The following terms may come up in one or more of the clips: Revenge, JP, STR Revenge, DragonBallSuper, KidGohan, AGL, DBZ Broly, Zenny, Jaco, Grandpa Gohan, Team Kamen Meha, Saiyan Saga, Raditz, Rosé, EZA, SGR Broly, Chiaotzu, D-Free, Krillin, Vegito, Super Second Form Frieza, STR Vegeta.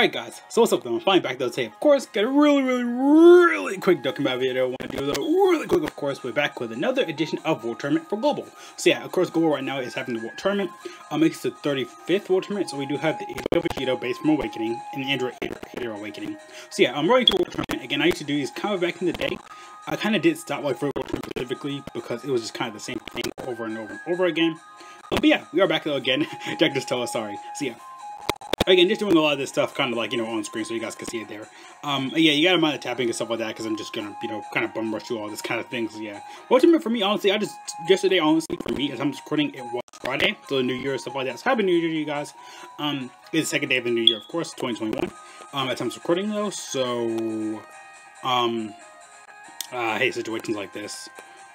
Alright guys, so what's up guys, I'm finally back today. Of course, got a really quick Dokkan battle video. I want to do that really quick, of course. We're back with another edition of World Tournament for Global. So yeah, of course, Global right now is having the World Tournament. It's the 35th World Tournament, so we do have the Angel Vegito base from Awakening and the Android Hater Awakening. So yeah, I'm ready to World Tournament. Again, I used to do these kind of back in the day. I kind of did stop like for World Tournament specifically because it was just kind of the same thing over and over again. But yeah, we are back though again. Jack just told us sorry. So yeah. Again, just doing a lot of this stuff kind of like, you know, on screen so you guys can see it there. Yeah, you gotta mind the tapping and stuff like that because I'm just gonna, you know, kind of bum rush through all this kind of things. So yeah. Well, for me, honestly, yesterday, honestly, for me, as I'm just recording, it was Friday, so the New Year and stuff like that. So happy New Year to you guys. It's the second day of the New Year, of course, 2021. As I'm just recording though, so, I hate situations like this.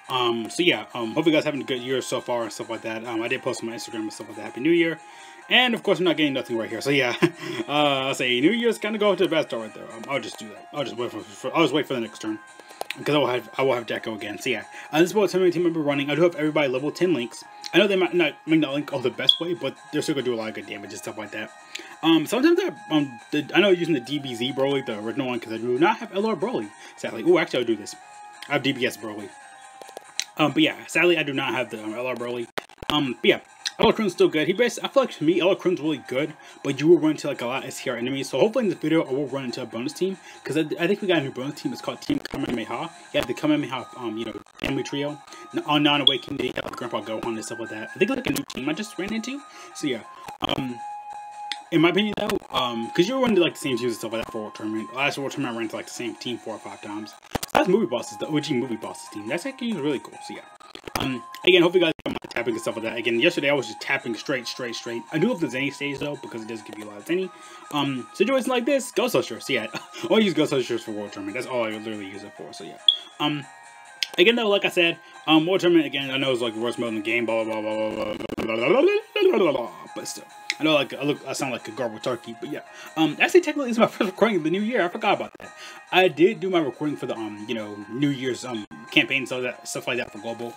So yeah, hope you guys are having a good year so far and stuff like that. I did post on my Instagram and stuff like that, Happy New Year. And of course, I'm not getting nothing right here. So yeah, I'll say New Year's kind of go to the bad start right there. I'll just do that. I'll just wait for the next turn because I will have Jaco again. So yeah, this is what some of my team member running. I do have everybody level 10 links. I know they might not link all the best way, but they're still gonna do a lot of good damage and stuff like that. Sometimes I know using the DBZ Broly, the original one, because I do not have LR Broly. Sadly, oh actually I'll do this. I have DBS Broly. But yeah, sadly I do not have the LR Broly. But yeah. Elokrun's still good. I feel like to me, Elokrun's really good, but you will run into like a lot of STR enemies. So hopefully in this video, I will run into a bonus team because I think we got a new bonus team. It's called Team Kamen Meha. Yeah, the Kamen Meha, you know, family trio on non-awakening. They have Grandpa Gohan and stuff like that. I think it's like a new team I just ran into. So yeah, in my opinion though, because you were running like the same teams and stuff like that for World Tournament. Last World Tournament, I ran into like the same team 4 or 5 times. So that's Movie Bosses, the OG Movie Bosses team. That's actually really cool. So yeah. Again, hope you guys don't mind tapping and stuff like that. Again, yesterday I was just tapping straight. I do love the Zenny stage though, because it does give you a lot of Zenny. Situations like this, Ghost Hushers, yeah. I'll use Ghost Hushers for World Tournament. That's all I literally use it for, so yeah. Again though, like I said, World Tournament, again, I know it's like the worst mode in the game, blah blah blah, but still. I know like I sound like a garbled turkey, but yeah. Actually technically it's my first recording of the new year. I forgot about that. I did do my recording for the you know, New Year's campaign, so that stuff like that for Global.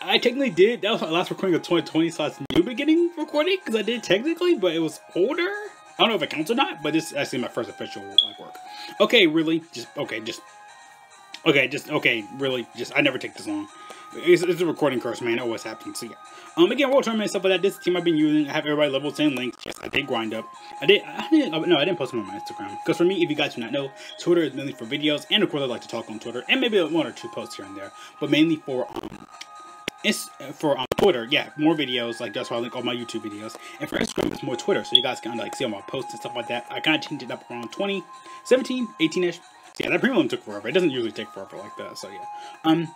I technically did. That was my last recording of 2020 slash new beginning recording, because I did technically, but it was older. I don't know if it counts or not, but this is actually my first official like work. Okay, really? I never take this long. It's a recording curse, man. It always happens. So yeah. Again, World Tournament and stuff like that. This team I've been using. I have everybody level 10 links. Yes, I did grind up. I didn't post them on my Instagram. Because for me, if you guys do not know, Twitter is mainly for videos, and of course I like to talk on Twitter, and maybe 1 or 2 posts here and there, but mainly for Twitter. Yeah, more videos. Like that's why I link all my YouTube videos. And for Instagram, it's more Twitter, so you guys can like see all my posts and stuff like that. I kind of changed it up around 2017, 18ish. Yeah, that premium took forever. It doesn't usually take forever like that. So yeah.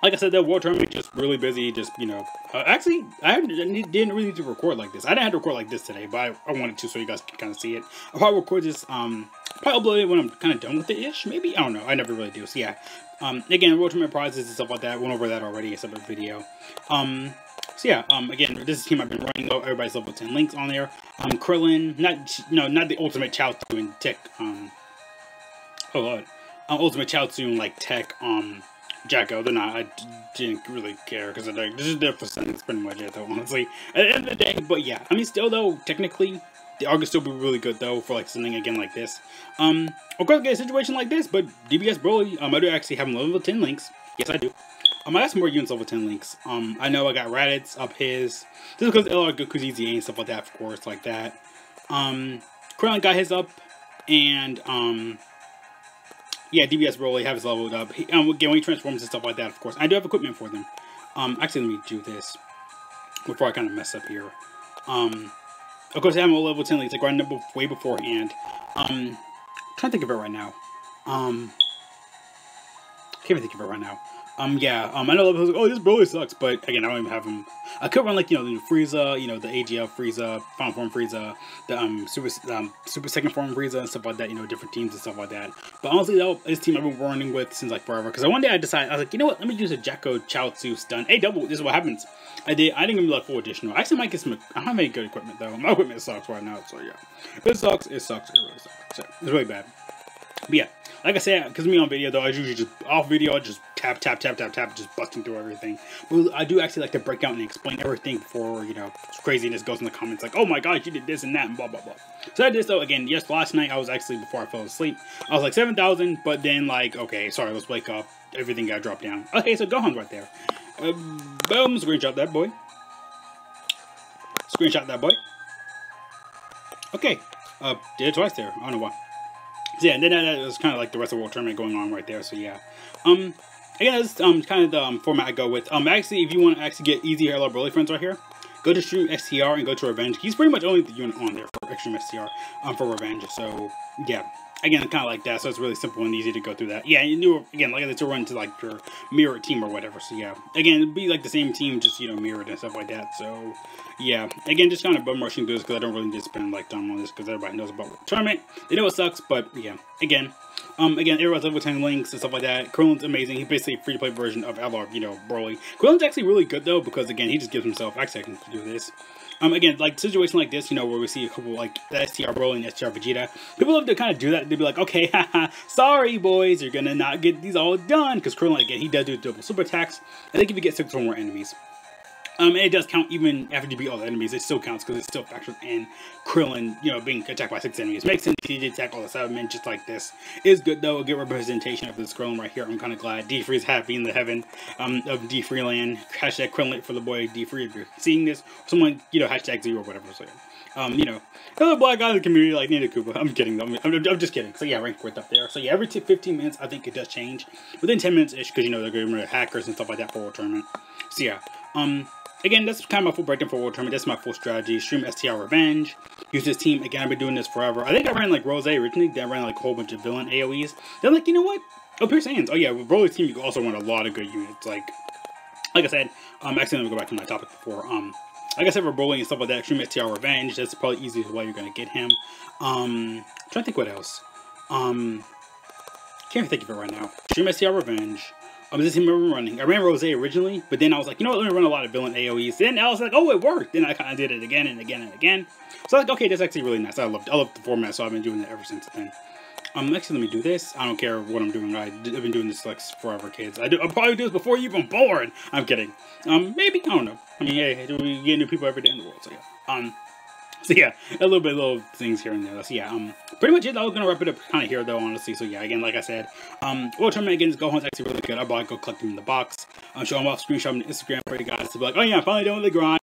Like I said, the World Tournament just really busy, just, you know, actually, I didn't really need to record like this. I didn't have to record like this today, but I wanted to so you guys can kind of see it. I'll probably record this, probably upload it when I'm kind of done with it-ish, maybe? I don't know. I never really do, so yeah. Again, World Tournament prizes and stuff like that. Went over that already in a separate video. So yeah, again, this is the team I've been running, though. Everybody's level 10 links on there. Krillin, not the ultimate Chiaotzu and tech, oh lord. Ultimate Chiaotzu and, like, tech, Jaco, they're not. I didn't really care because like, this is their percent. That's pretty much it, though, honestly. At the end of the day, but yeah, I mean, still though, technically, the AR could still be really good though for like something again like this. Of course, get a situation like this, but DBS Broly, I do actually have him level 10 links. Yes, I do. I got some more units level 10 links. I know I got Raditz up his. This is because LR Goku's EZA and stuff like that, of course, like that. Krillin got his up, and yeah, DBS Broly have his leveled up. He, again, when he transforms and stuff like that, of course. I do have equipment for them. Actually, let me do this before I kind of mess up here. Of course, I have a level 10 links, like right now, way beforehand. Trying to think of it right now. Can't even think of it right now. Yeah, I know level, oh, this Broly sucks, but again, I don't even have him. I could run, like, you know, the new Frieza, you know, the AGL Frieza, Final Form Frieza, the, Super Second Form Frieza and stuff like that, you know, different teams and stuff like that. But honestly, though, this team I've been running with since, like, forever, because one day I decided, I was like, you know what, let me use a Jaco Chiaotzu stun. Hey, double, this is what happens. I didn't even, like, full additional. I actually might get some, I don't have any good equipment, though. My equipment sucks right now, so, yeah. It really sucks. So, it's really bad. But, yeah. Like I said, because me on video, though, I usually just, off video, I just tap, tap, tap, tap, tap, just busting through everything. But I do actually like to break down and explain everything before, you know, craziness goes in the comments like, oh my god, you did this and that and blah, blah, blah. So I did so again, yes, last night I was actually, before I fell asleep, I was like 7,000, but then like, okay, sorry, let's wake up. Everything got dropped down. Okay, so Gohan's right there. Boom, screenshot that boy. Screenshot that boy. Okay, did it twice there. I don't know why. So yeah, and then that was kind of like the rest of the World Tournament going on right there. So yeah, again, this is kind of the format I go with. Actually, if you want to actually get easy LR Broly friends right here, go to Extreme XTR and go to Revenge. He's pretty much only the unit on there for Extreme XTR for Revenge. So yeah. Again, kind of like that, so it's really simple and easy to go through that. Yeah, you knew, again, like to run to like your mirror team or whatever. So yeah, again, it'd be like the same team, just, you know, mirrored and stuff like that. So yeah, again, just kind of bum rushing through this because I don't really need to spend like time on this because everybody knows about the tournament. They know it sucks, but yeah, again. Everyone's level 10 links and stuff like that. Krillin's amazing. He's basically a free-to-play version of LR, you know, Broly. Krillin's actually really good, though, because, again, he just gives himself access to do this. Again, like, situation like this, you know, where we see a couple, like, the STR Broly and STR Vegeta. People love to kind of do that. They'd be like, okay, haha, sorry, boys, you're gonna not get these all done. Because Krillin, again, he does do double super attacks. I think if you get 6 or more enemies. And it does count even after you beat all the enemies. It still counts because it's still factored in Krillin, you know, being attacked by 6 enemies. Makes sense if you did attack all the 7 men just like this. It's good though, a good representation of this Krillin right here. I'm kind of glad D-Free's happy in the heaven of D-Free land. Hashtag Krillin for the boy D-Free if you're seeing this. Someone, you know, hashtag Z or whatever. So yeah. You know, another black guy in the community like Nina Koopa. I'm kidding though. I'm just kidding. So yeah, rank worth up there. So yeah, every 15 minutes I think it does change. Within 10 minutes-ish because, you know, they're going to hackers and stuff like that for World Tournament. So yeah. Again, that's kind of my full breakdown for World Tournament. That's my full strategy. Extreme STR Revenge. Use this team. Again, I've been doing this forever. I think I ran like Rosé originally. Then I ran like a whole bunch of villain AoEs. Then I'm like, you know what? Oh, Pierce Hands. Oh yeah, with Broly's team, you can also run a lot of good units. Like I said, actually, let me go back to my topic before. Like I said, for Broly and stuff like that, Extreme STR Revenge. That's probably the easiest way you're gonna get him. I'm trying to think what else. Can't think of it right now. Extreme STR Revenge. This team I've been running. I ran Rosé originally, but then I was like, you know what, let me run a lot of villain AoEs. Then I was like, oh, it worked. Then I kind of did it again and again and again. So I was like, okay, that's actually really nice. I love the format, so I've been doing that ever since then. Actually, let me do this. I don't care what I'm doing. I've been doing this like forever, kids. I'll probably do this before you're even born. I'm kidding. Maybe, I don't know. I mean, hey, we get new people every day in the world, so yeah. So yeah, a little bit of little things here and there. So yeah, pretty much it. I was gonna wrap it up kind of here though, honestly. So yeah, again, like I said, World Tournament again, Gohan's actually really good. I probably go collect him in the box. I'm showing off screenshot on Instagram for you guys to be like, oh yeah, I'm finally done with the grind.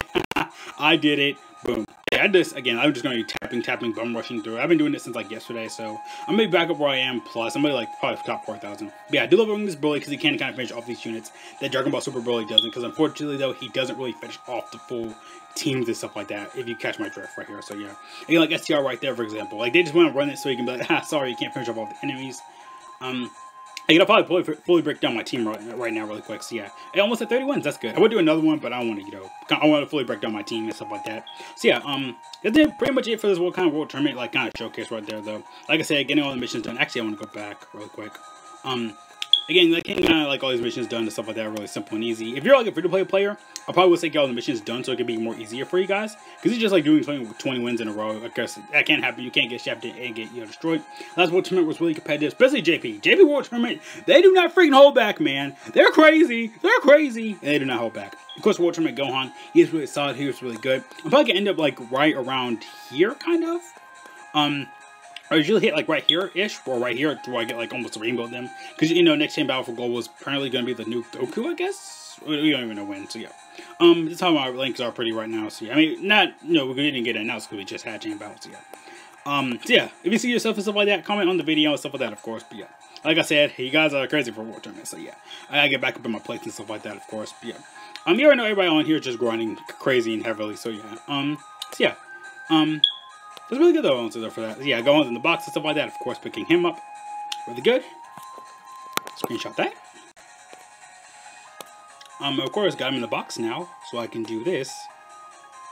I did it. Boom. Yeah, this again, I'm just gonna be tapping, bum rushing through. I've been doing this since like yesterday, so I'm gonna be back up where I am. Plus, I'm gonna like probably top 4,000. But yeah, I do love running this Broly because he can kind of finish off these units that Dragon Ball Super Broly doesn't. Because unfortunately though, he doesn't really finish off the full teams and stuff like that. If you catch my drift right here, so yeah, again, like STR right there for example, like they just want to run it so you can be like, ah, sorry, you can't finish off all the enemies. I'll probably fully break down my team right now really quick. So yeah, and almost at 30 wins, that's good. I would do another one, but I don't want to, you know, I want to fully break down my team and stuff like that. So yeah, that's pretty much it for this World Tournament, like kind of showcase right there though. Like I said, getting all the missions done. Actually, I want to go back really quick. Again, like getting kind of like all these missions done and stuff like that, really simple and easy. If you're like a free-to-play player, I probably would say get all the missions done so it could be more easier for you guys. Because it's just like doing 20 wins in a row. I guess that can't happen. You can't get shafted and get, you know, destroyed. Last World Tournament was really competitive, especially JP. JP World Tournament, they do not freaking hold back, man. They're crazy. They're crazy. And they do not hold back. Of course, World Tournament Gohan, he is really solid. He was really good. I'm probably gonna end up like right around here, kind of. I usually hit like right here-ish, or right here, where I get like almost a rainbow of them. Because, you know, next time Battle for Global is apparently going to be the new Goku, I guess? We don't even know when, so yeah. That's how my links are pretty right now, so yeah. I mean, not, no, we didn't get announced because we just had Chain Battle, so yeah. So yeah, if you see yourself and stuff like that, comment on the video and stuff like that, of course, but yeah. Like I said, you guys are crazy for World Tournament, so yeah. I gotta get back up in my plates and stuff like that, of course, but yeah. You already know everybody on here is just grinding crazy and heavily, so yeah. So yeah. That's really good though, answer for that. Yeah, Gohan's in the box and stuff like that. Of course, picking him up. Really good. Screenshot that. Of course, got him in the box now, so I can do this.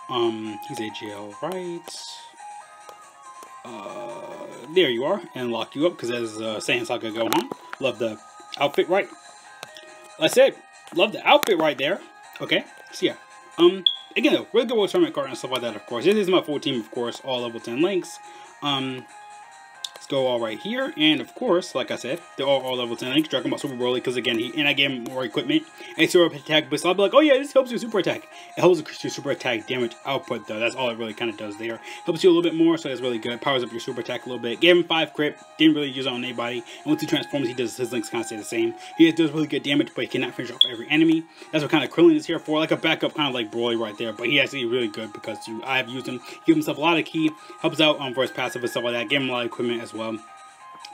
He's AGL, right? There you are, and lock you up because that is Saiyan Saga Gohan. Love the outfit, right? That's it. Love the outfit right there. Okay. So yeah. Again, though, really good World Tournament card and stuff like that, of course. This is my full team, of course, all level 10 links. Let's go all right here. And of course, like I said, they're all level 10. I think Dragon Ball Super Broly, because again, I gave him more equipment. And super attack, but so I'll be like, oh yeah, this helps your super attack. It helps your super attack damage output though. That's all it really kind of does there. Helps you a little bit more, so that's really good. Powers up your super attack a little bit. Gave him 5 crit. Didn't really use it on anybody. And once he transforms, he does his links kind of stay the same. He does really good damage, but he cannot finish off every enemy. That's what kind of Krillin is here for, like a backup kind of like Broly right there. But he actually really good because I've used him. He gives himself a lot of key. Helps out on verse passive and stuff like that. Gave him a lot of equipment as well.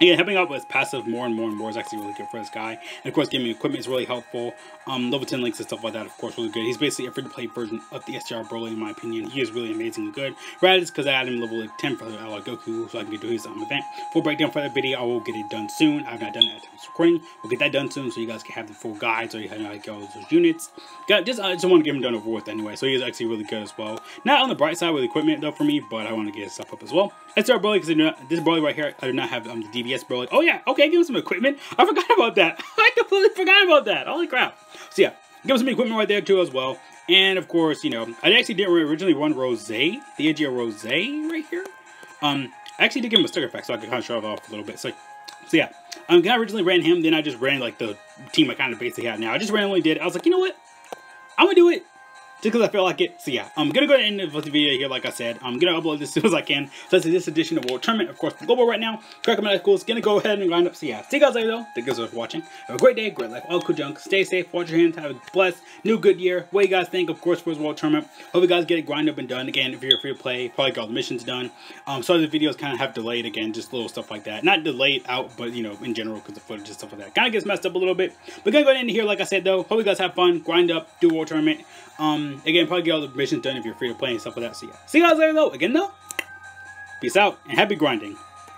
Again, helping out with his passive more and more is actually really good for this guy. And of course, giving equipment is really helpful. Level 10 links and stuff like that, of course, really good. He's basically a free-to-play version of the SGR Broly, in my opinion. He is really amazingly good. Rad is because I had him level like 10 for the LR Goku, so I can do his event. Full breakdown for that video, I will get it done soon. I've not done it at the time of this recording. We'll get that done soon, so you guys can have the full guide, so you know how to get all those units. I just want to get him done over with anyway, so he is actually really good as well. Not on the bright side with equipment though for me, but I want to get his stuff up as well. STR Broly, because this Broly right here, I do not have the DBS Broly. Oh yeah, okay, give him some equipment. I forgot about that. I completely forgot about that. Holy crap. So yeah, give him some equipment right there too as well. And of course, you know, I actually did originally run Rosé, the Angel Rosé right here. I actually did give him a sticker pack so I could kind of show it off a little bit. So yeah, I originally ran him, then I just ran like the team I kind of basically have now. I just randomly did. I was like, you know what? I'm gonna do it. Just because I feel like it. So yeah, I'm going to go ahead and end the video here, like I said. I'm going to upload this as soon as I can. So that's this edition of World Tournament. Of course, Global right now. Crack my school is going to go ahead and grind up. So yeah, see you guys later though. Thank you guys for watching. Have a great day, great life, all cool junk. Stay safe, watch your hands, have a blessed, new good year. What do you guys think, of course, for this World Tournament? Hope you guys get it grind up and done. Again, if you're free to play, probably got all the missions done. Some of the videos kind of have delayed again, just little stuff like that. Not delayed out, but you know, in general, because the footage and stuff like that kind of gets messed up a little bit. But going to go ahead and end here, like I said though. Hope you guys have fun, grind up, do World Tournament. Again, probably get all the missions done if you're free to play and stuff like that. So yeah, see you guys later though. Again though, peace out and happy grinding.